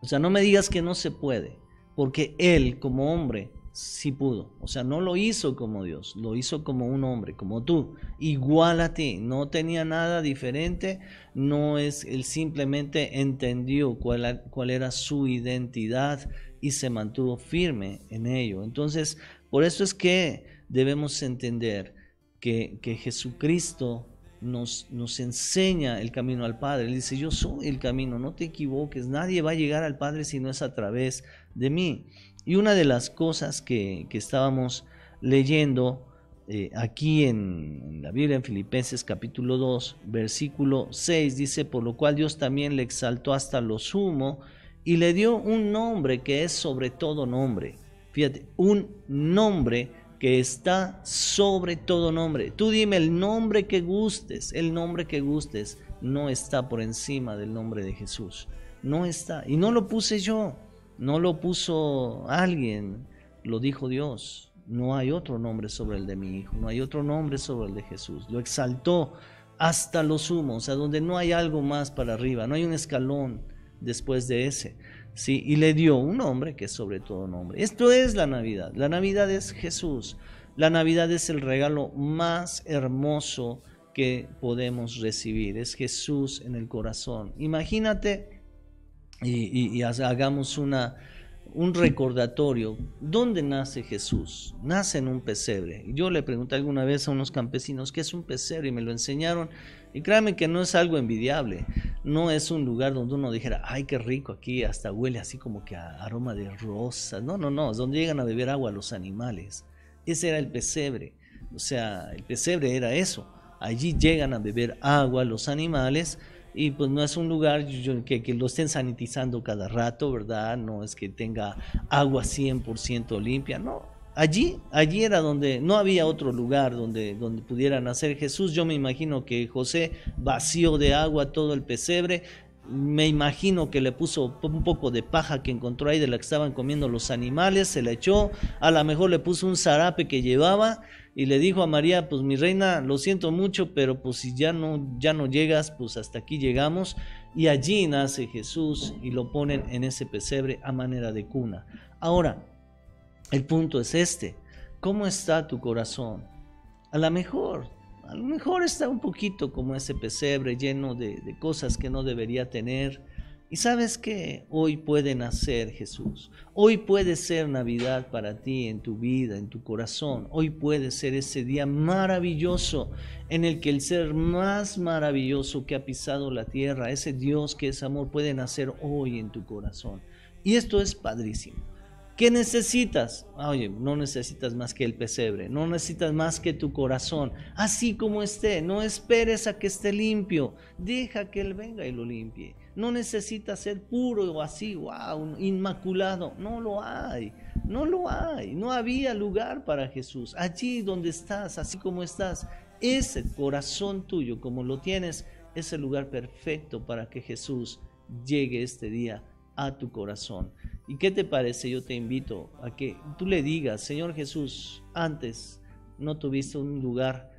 O sea, no me digas que no se puede, porque Él como hombre sí pudo. O sea, no lo hizo como Dios, lo hizo como un hombre, como tú, igual a ti. No tenía nada diferente, no es, Él simplemente entendió cuál, cuál era su identidad y se mantuvo firme en ello. Entonces, por eso es que debemos entender que, que Jesucristo Nos, nos enseña el camino al Padre. Él dice, yo soy el camino, no te equivoques, nadie va a llegar al Padre si no es a través de mí. Y una de las cosas que, que estábamos leyendo eh, aquí en, en la Biblia, en Filipenses capítulo dos, versículo seis, dice, por lo cual Dios también le exaltó hasta lo sumo y le dio un nombre que es sobre todo nombre. Fíjate, un nombre que está sobre todo nombre. Tú dime el nombre que gustes, el nombre que gustes, no está por encima del nombre de Jesús. No está. Y no lo puse yo, no lo puso alguien, lo dijo Dios. No hay otro nombre sobre el de mi hijo, no hay otro nombre sobre el de Jesús. Lo exaltó hasta lo sumo, o sea, donde no hay algo más para arriba, no hay un escalón después de ese. Sí, y le dio un nombre que es sobre todo nombre. Esto es la Navidad. La Navidad es Jesús. La Navidad es el regalo más hermoso que podemos recibir. Es Jesús en el corazón. Imagínate y, y, y hagamos una, un recordatorio. ¿Dónde nace Jesús? Nace en un pesebre. Yo le pregunté alguna vez a unos campesinos, ¿qué es un pesebre? Y me lo enseñaron. Y créanme que no es algo envidiable. No es un lugar donde uno dijera, ay, qué rico aquí, hasta huele así como que a aroma de rosas. No, no, no, es donde llegan a beber agua los animales. Ese era el pesebre, o sea, el pesebre era eso. Allí llegan a beber agua los animales y pues no es un lugar que, que lo estén sanitizando cada rato, ¿verdad? No es que tenga agua cien por ciento limpia, no. Allí, allí era donde no había otro lugar donde, donde pudiera nacer Jesús. Yo me imagino que José vació de agua todo el pesebre. Me imagino que le puso un poco de paja que encontró ahí de la que estaban comiendo los animales, se la echó. A lo mejor le puso un zarape que llevaba y le dijo a María, pues mi reina, lo siento mucho, pero pues si ya no, ya no llegas, pues hasta aquí llegamos. Y allí nace Jesús y lo ponen en ese pesebre a manera de cuna. Ahora, el punto es este, ¿cómo está tu corazón? A lo mejor, a lo mejor está un poquito como ese pesebre lleno de, de cosas que no debería tener. Y sabes que hoy puede nacer Jesús, hoy puede ser Navidad para ti, en tu vida, en tu corazón. Hoy puede ser ese día maravilloso en el que el ser más maravilloso que ha pisado la tierra, ese Dios que es amor, puede nacer hoy en tu corazón. Y esto es padrísimo. ¿Qué necesitas? Oye, no necesitas más que el pesebre, no necesitas más que tu corazón, así como esté. No esperes a que esté limpio, deja que Él venga y lo limpie. No necesitas ser puro o así, wow, inmaculado, no lo hay, no lo hay, no había lugar para Jesús. Allí donde estás, así como estás, ese corazón tuyo, como lo tienes, es el lugar perfecto para que Jesús llegue este día a tu corazón. ¿Y qué te parece? Yo te invito a que tú le digas, Señor Jesús, antes no tuviste un lugar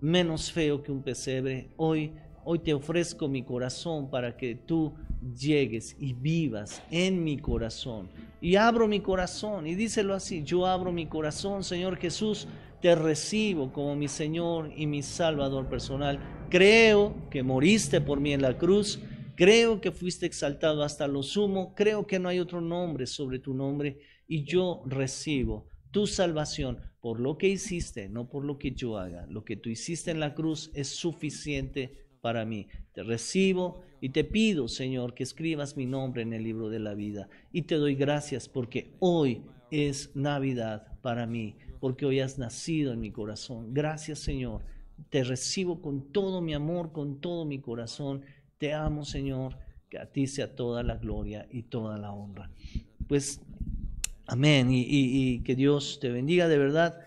menos feo que un pesebre, hoy Hoy te ofrezco mi corazón para que tú llegues y vivas en mi corazón. Y abro mi corazón, y díselo así: yo abro mi corazón, Señor Jesús, te recibo como mi Señor y mi Salvador personal. Creo que moriste por mí en la cruz, creo que fuiste exaltado hasta lo sumo, creo que no hay otro nombre sobre tu nombre, y yo recibo tu salvación por lo que hiciste, no por lo que yo haga. Lo que tú hiciste en la cruz es suficiente para mí. Te recibo y te pido, Señor, que escribas mi nombre en el libro de la vida. Y te doy gracias porque hoy es Navidad para mí, porque hoy has nacido en mi corazón. Gracias, Señor. Te recibo con todo mi amor, con todo mi corazón. Te amo, Señor. Que a ti sea toda la gloria y toda la honra. Pues, amén. Y, y, y que Dios te bendiga de verdad.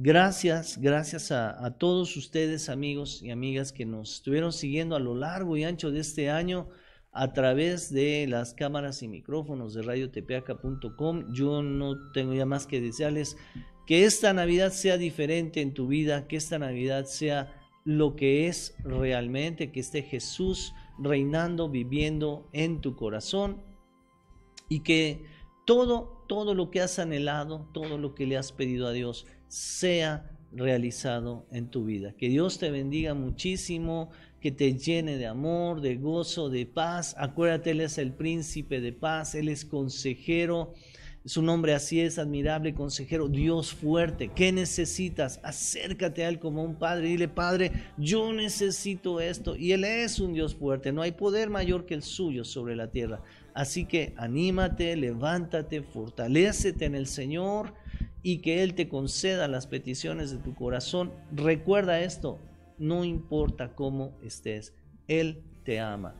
Gracias, gracias a, a todos ustedes, amigos y amigas, que nos estuvieron siguiendo a lo largo y ancho de este año a través de las cámaras y micrófonos de radio tepeaca punto com. Yo no tengo ya más que desearles que esta Navidad sea diferente en tu vida, que esta Navidad sea lo que es realmente, que esté Jesús reinando, viviendo en tu corazón, y que todo, todo lo que has anhelado, todo lo que le has pedido a Dios, sea realizado en tu vida. Que Dios te bendiga muchísimo, que te llene de amor, de gozo, de paz. Acuérdate, Él es el príncipe de paz, Él es consejero, su nombre así es, admirable consejero, Dios fuerte. ¿Qué necesitas? Acércate a Él como un padre, dile: Padre, yo necesito esto. Y Él es un Dios fuerte, no hay poder mayor que el suyo sobre la tierra. Así que anímate, levántate, fortalécete en el Señor, y que Él te conceda las peticiones de tu corazón. Recuerda esto: no importa cómo estés, Él te ama.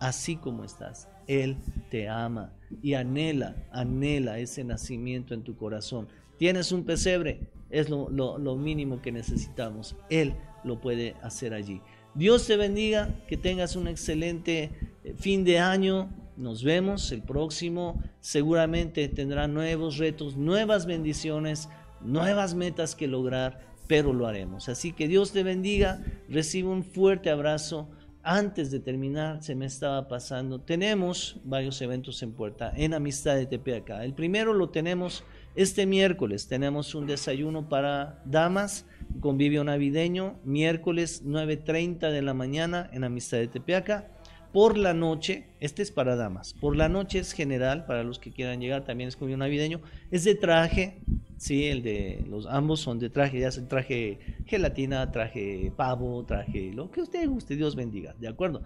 Así como estás, Él te ama. Y anhela, anhela ese nacimiento en tu corazón. Tienes un pesebre, es lo, lo, lo mínimo que necesitamos. Él lo puede hacer allí. Dios te bendiga, que tengas un excelente fin de año. Nos vemos el próximo. Seguramente tendrá nuevos retos, nuevas bendiciones, nuevas metas que lograr, pero lo haremos. Así que Dios te bendiga. Recibe un fuerte abrazo. Antes de terminar, se me estaba pasando. Tenemos varios eventos en puerta en Amistad de Tepeaca. El primero lo tenemos este miércoles. Tenemos un desayuno para damas, convivio navideño, miércoles nueve treinta de la mañana en Amistad de Tepeaca. Por la noche, este es para damas, por la noche es general, para los que quieran llegar, también es convivio navideño, es de traje, sí, el de los ambos son de traje, ya sea traje gelatina, traje pavo, traje lo que usted guste, Dios bendiga, ¿de acuerdo?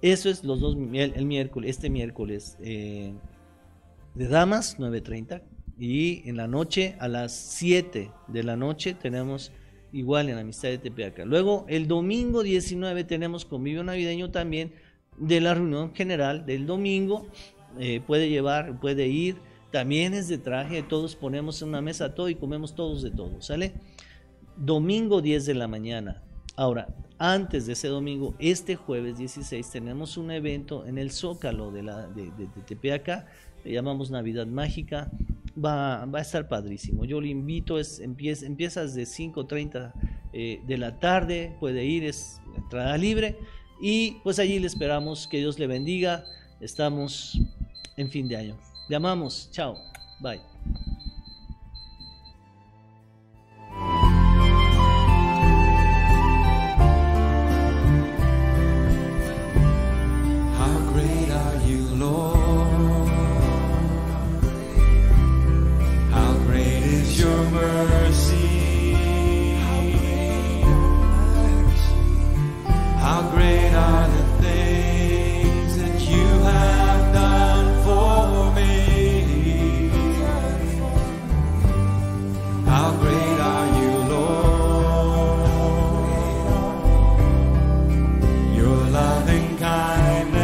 Eso es los dos, el, el miércoles, este miércoles eh, de damas, nueve treinta, y en la noche, a las siete de la noche, tenemos igual en Amistad de Tepeaca. Luego, el domingo diecinueve, tenemos convivio navideño también, de la reunión general del domingo. Eh, puede llevar, puede ir, también es de traje, todos ponemos en una mesa todo y comemos todos de todo, ¿sale? Domingo diez de la mañana. Ahora, antes de ese domingo, este jueves dieciséis, tenemos un evento en el Zócalo de, la, de, de, de Tepeaca, le llamamos Navidad Mágica, va, va a estar padrísimo, yo le invito, es, empieza, empiezas de cinco treinta eh, de la tarde, puede ir, es entrada libre. Y pues allí le esperamos, que Dios le bendiga. Estamos en fin de año. Le amamos. Chao. Bye. How great are you, Lord? How great is your mercy? How great are the things that you have done for me? How great are you, Lord? Your loving kindness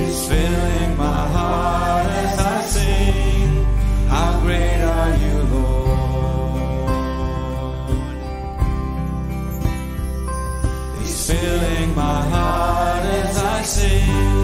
is filling my heart as I sing. How great are you, Lord? Filling my heart as I sing.